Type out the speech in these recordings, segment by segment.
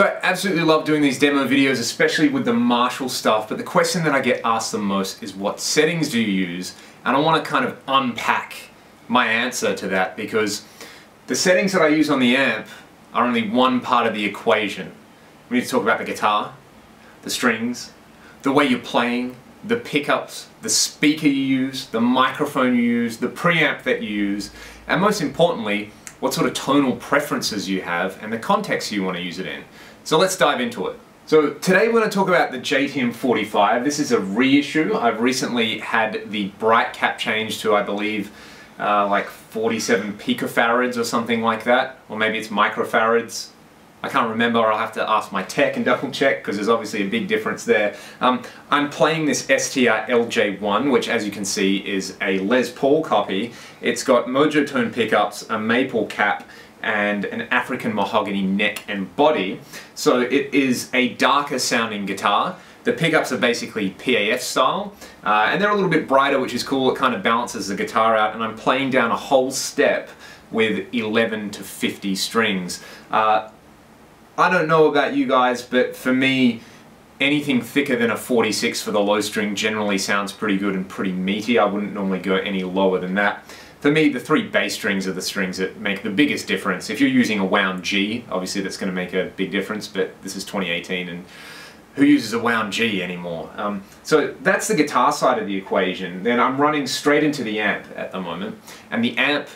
So I absolutely love doing these demo videos, especially with the Marshall stuff, but the question that I get asked the most is what settings do you use? And I want to kind of unpack my answer to that, because the settings that I use on the amp are only one part of the equation. We need to talk about the guitar, the strings, the way you're playing, the pickups, the speaker you use, the microphone you use, the preamp that you use, and most importantly, what sort of tonal preferences you have and the context you want to use it in. So let's dive into it. So today we're going to talk about the JTM 45. This is a reissue. I've recently had the bright cap changed to, I believe, like 47 picofarads or something like that, or maybe it's microfarads. I can't remember, I'll have to ask my tech and double check, because there's obviously a big difference there. I'm playing this STR-LJ1, which as you can see is a Les Paul copy. It's got Mojotone pickups, a maple cap, and an African mahogany neck and body. So it is a darker sounding guitar. The pickups are basically PAF style, and they're a little bit brighter, which is cool. It kind of balances the guitar out, and I'm playing down a whole step with 11 to 50 strings. I don't know about you guys, but for me, anything thicker than a 46 for the low string generally sounds pretty good and pretty meaty. I wouldn't normally go any lower than that. For me, the three bass strings are the strings that make the biggest difference. If you're using a wound G, obviously that's going to make a big difference, but this is 2018 and who uses a wound G anymore? So that's the guitar side of the equation. Then I'm running straight into the amp at the moment, and the amp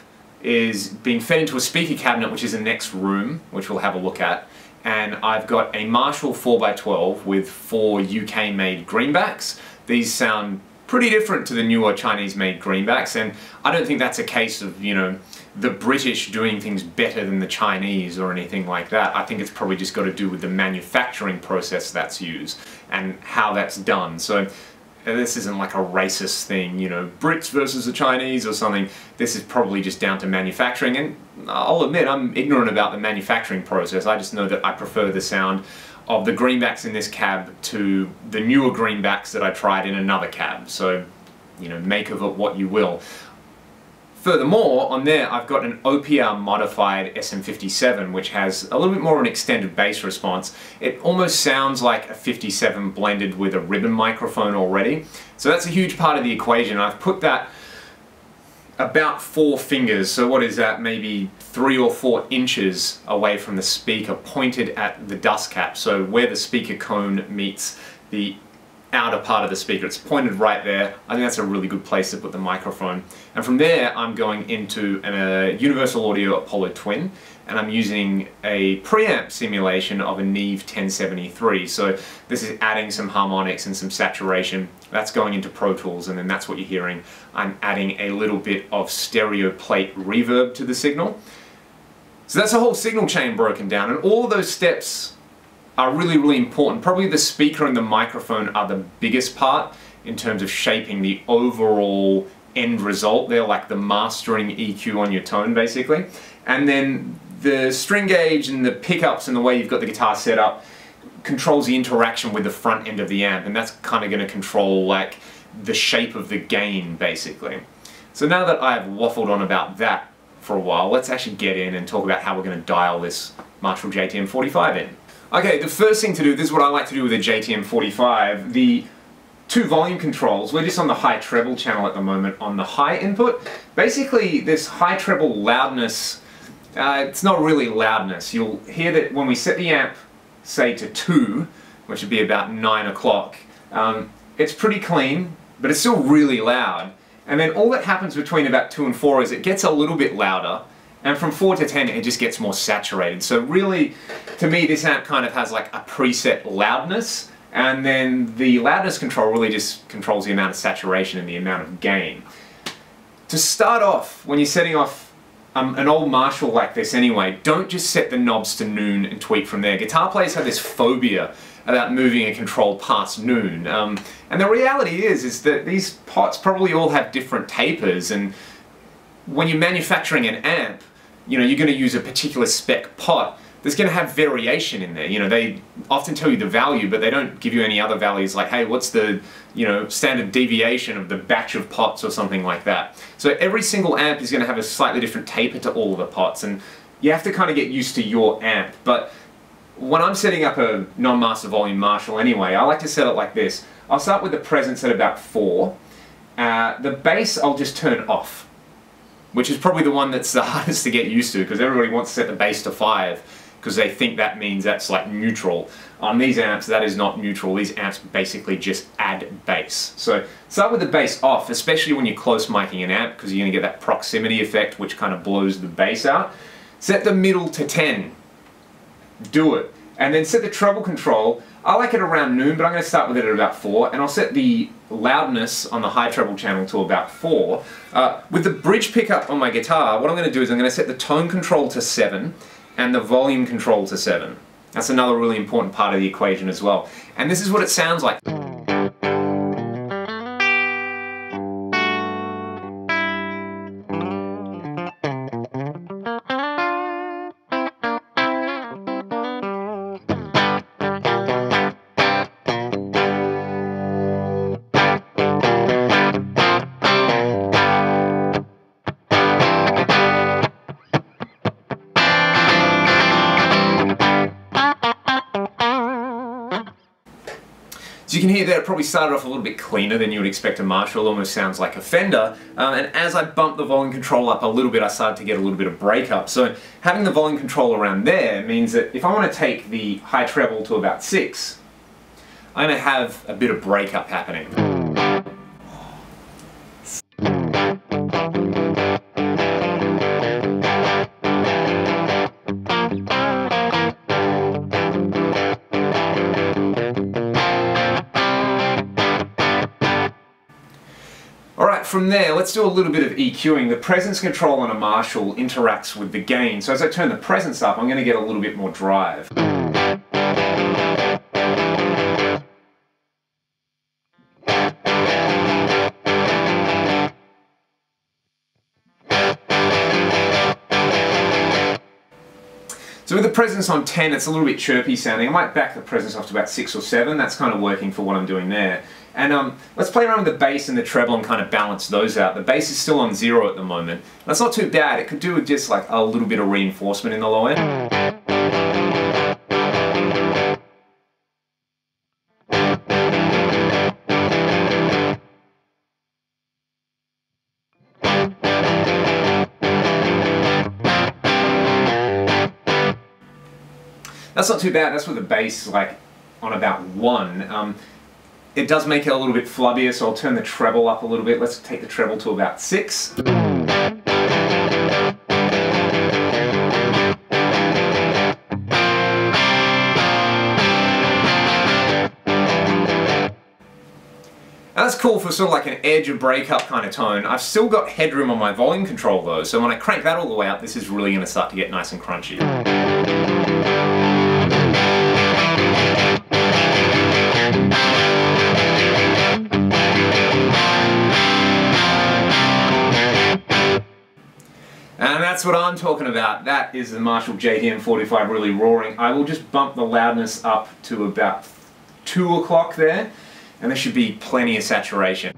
is being fed into a speaker cabinet, which is the next room, which we'll have a look at. And I've got a Marshall 4x12 with 4 UK-made Greenbacks. These sound pretty different to the newer Chinese-made Greenbacks, and I don't think that's a case of, you know, the British doing things better than the Chinese or anything like that. I think it's probably just got to do with the manufacturing process that's used and how that's done. So this isn't like a racist thing, you know, Brits versus the Chinese or something. This is probably just down to manufacturing, and I'll admit I'm ignorant about the manufacturing process. I just know that I prefer the sound of the Greenbacks in this cab to the newer Greenbacks that I tried in another cab. So, you know, make of it what you will. Furthermore, on there I've got an OPR modified SM57, which has a little bit more of an extended bass response. It almost sounds like a 57 blended with a ribbon microphone already. So that's a huge part of the equation. I've put that about 4 fingers, so what is that, maybe 3 or 4 inches away from the speaker, pointed at the dust cap, so where the speaker cone meets the outer part of the speaker. It's pointed right there. I think that's a really good place to put the microphone. And from there I'm going into a Universal Audio Apollo Twin, and I'm using a preamp simulation of a Neve 1073. So this is adding some harmonics and some saturation. That's going into Pro Tools, and then that's what you're hearing. I'm adding a little bit of stereo plate reverb to the signal. So that's a whole signal chain broken down, and all of those steps are really, really important. Probably the speaker and the microphone are the biggest part in terms of shaping the overall end result. They're like the mastering EQ on your tone, basically. And then the string gauge and the pickups and the way you've got the guitar set up controls the interaction with the front end of the amp, and that's kind of going to control like the shape of the gain, basically. So now that I've waffled on about that for a while, let's actually get in and talk about how we're going to dial this Marshall JTM 45 in. Okay, the first thing to do, this is what I like to do with a JTM 45, the two volume controls. We're just on the high treble channel at the moment on the high input. Basically this high treble loudness, it's not really loudness. You'll hear that when we set the amp, say, to 2, which would be about 9 o'clock, it's pretty clean, but it's still really loud. And then all that happens between about 2 and 4 is it gets a little bit louder, and from 4 to 10 it just gets more saturated. So really, to me, this amp kind of has like a preset loudness, and then the loudness control really just controls the amount of saturation and the amount of gain. To start off, when you're setting off an old Marshall like this anyway, don't just set the knobs to noon and tweak from there. Guitar players have this phobia about moving a control past noon. And the reality is that these pots probably all have different tapers, and when you're manufacturing an amp, you know, you're going to use a particular spec pot. There's going to have variation in there. You know, they often tell you the value, but they don't give you any other values like, hey, what's the, you know, standard deviation of the batch of pots or something like that. So every single amp is going to have a slightly different taper to all of the pots, and you have to kind of get used to your amp. But when I'm setting up a non-master volume Marshall anyway, I like to set it like this. I'll start with the presence at about 4. The bass I'll just turn off, which is probably the one that's the hardest to get used to, because everybody wants to set the bass to 5 because they think that means that's like neutral. On these amps, that is not neutral. These amps basically just add bass. So start with the bass off, especially when you're close miking an amp, because you're going to get that proximity effect which kind of blows the bass out. Set the middle to 10. Do it. And then set the treble control. I like it around noon, but I'm going to start with it at about 4, and I'll set the loudness on the high treble channel to about 4. With the bridge pickup on my guitar, what I'm going to do is I'm going to set the tone control to 7 and the volume control to 7. That's another really important part of the equation as well. And this is what it sounds like. So you can hear that it probably started off a little bit cleaner than you would expect a Marshall, almost sounds like a Fender, and as I bumped the volume control up a little bit, I started to get a little bit of breakup. So having the volume control around there means that if I want to take the high treble to about 6, I'm going to have a bit of breakup happening. From there, let's do a little bit of EQing. The presence control on a Marshall interacts with the gain, so as I turn the presence up, I'm going to get a little bit more drive. So with the presence on 10, it's a little bit chirpy sounding. I might back the presence off to about 6 or 7, that's kind of working for what I'm doing there. And let's play around with the bass and the treble and kind of balance those out. The bass is still on 0 at the moment. That's not too bad. It could do with just like a little bit of reinforcement in the low end. That's not too bad. That's with the bass like on about 1. It does make it a little bit flubbier, so I'll turn the treble up a little bit. Let's take the treble to about 6. Now that's cool for sort of like an edge or breakup kind of tone. I've still got headroom on my volume control though, so when I crank that all the way up, this is really going to start to get nice and crunchy. And that's what I'm talking about. That is the Marshall JTM 45 really roaring. I will just bump the loudness up to about 2 o'clock there, and there should be plenty of saturation.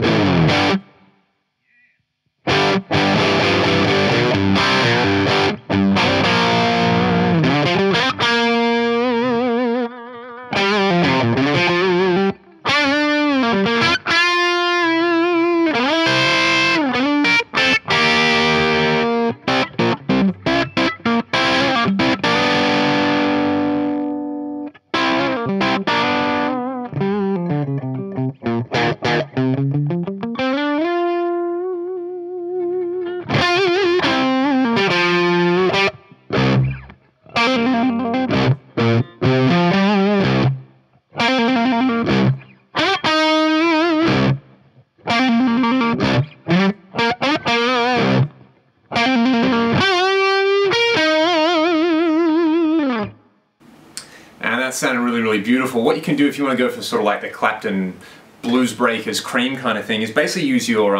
Sounded really, really beautiful. What you can do if you want to go for sort of like the Clapton Blues Breakers Cream kind of thing is basically use your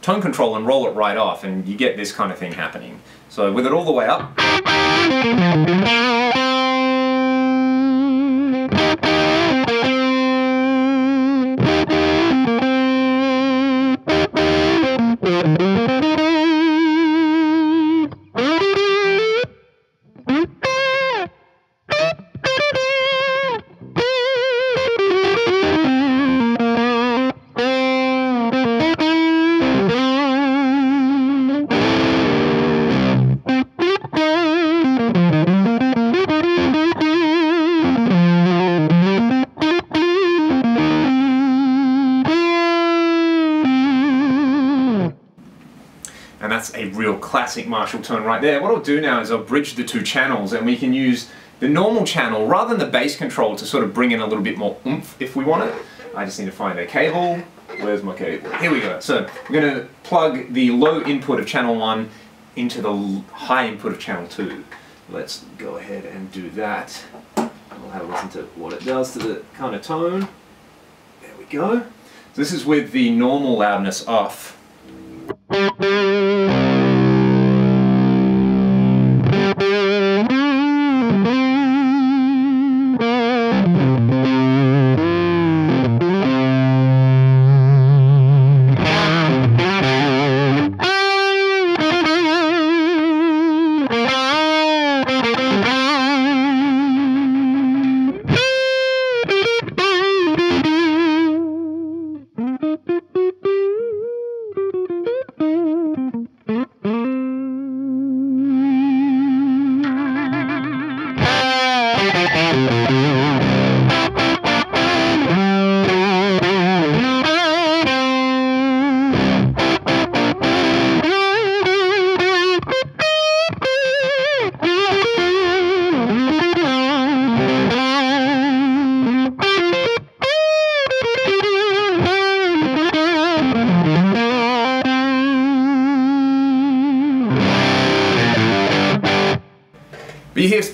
tone control and roll it right off, and you get this kind of thing happening. So with it all the way up. classic Marshall tone right there. What I'll do now is I'll bridge the two channels, and we can use the normal channel rather than the bass control to sort of bring in a little bit more oomph if we want it. I just need to find a cable. Where's my cable? Here we go. So we're going to plug the low input of channel 1 into the high input of channel 2. Let's go ahead and do that. We'll have a listen to what it does to the kind of tone. There we go. So this is with the normal loudness off. But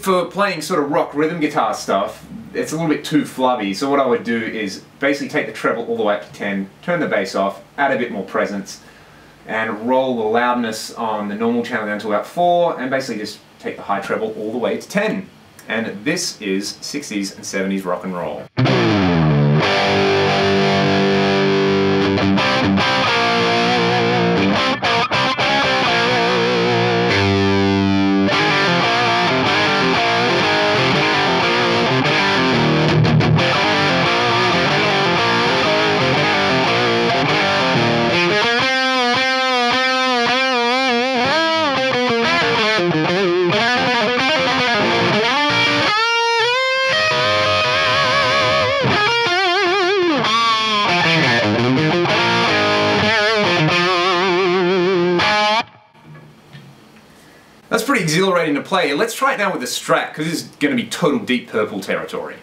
for playing sort of rock rhythm guitar stuff, it's a little bit too flubby, so what I would do is basically take the treble all the way up to 10, turn the bass off, add a bit more presence, and roll the loudness on the normal channel down to about 4, and basically just take the high treble all the way to 10. And this is 60s and 70s rock and roll. That's pretty exhilarating to play. Let's try it now with a Strat, because this is going to be total Deep Purple territory.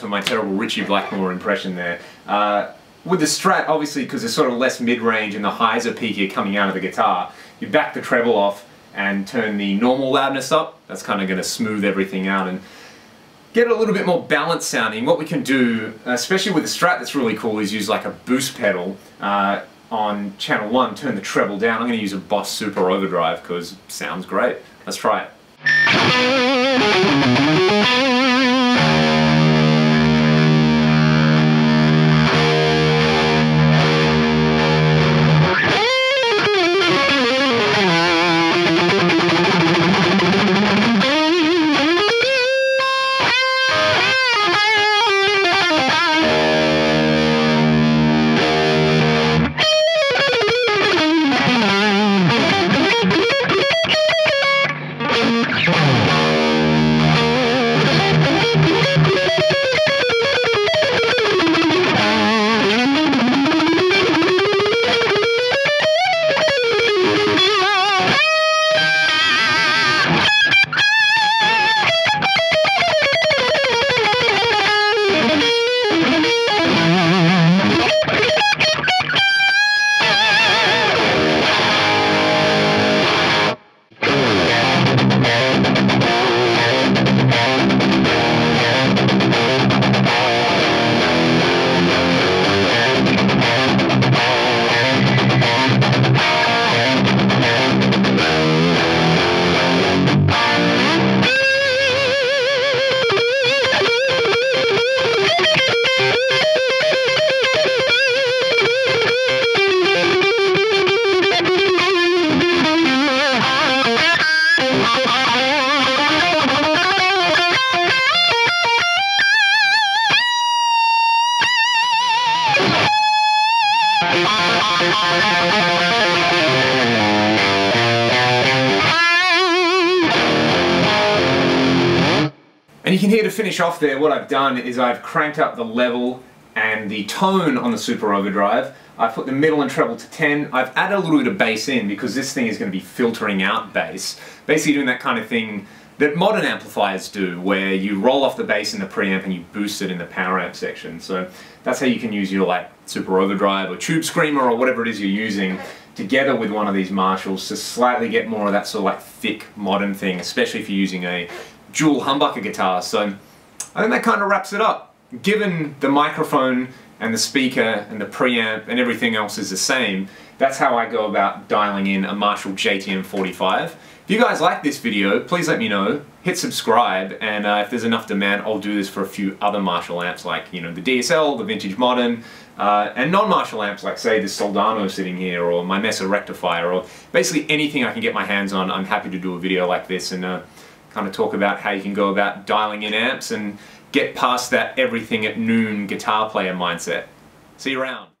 For my terrible Richie Blackmore impression there. With the Strat, obviously, because there's sort of less mid-range and the highs are peakier coming out of the guitar, you back the treble off and turn the normal loudness up. That's kind of going to smooth everything out and get a little bit more balanced sounding. What we can do, especially with the Strat that's really cool, is use like a boost pedal on channel 1, turn the treble down. I'm going to use a Boss Super Overdrive because it sounds great. Let's try it. And you can hear, to finish off there, what I've done is I've cranked up the level and the tone on the Super Overdrive. I've put the middle and treble to 10. I've added a little bit of bass in because this thing is going to be filtering out bass. Basically doing that kind of thing that modern amplifiers do, where you roll off the bass in the preamp and you boost it in the power amp section. So that's how you can use your like Super Overdrive or Tube Screamer or whatever it is you're using together with one of these Marshalls to slightly get more of that sort of like thick modern thing, especially if you're using a dual humbucker guitar. So I think that kind of wraps it up. Given the microphone and the speaker and the preamp and everything else is the same, that's how I go about dialing in a Marshall JTM 45. If you guys like this video, please let me know, hit subscribe, and if there's enough demand, I'll do this for a few other Marshall amps like, you know, the DSL, the Vintage Modern, and non-Marshall amps like, say, this Soldano sitting here, or my Mesa Rectifier, or basically anything I can get my hands on. I'm happy to do a video like this and kind of talk about how you can go about dialing in amps and get past that everything at noon guitar player mindset. See you around.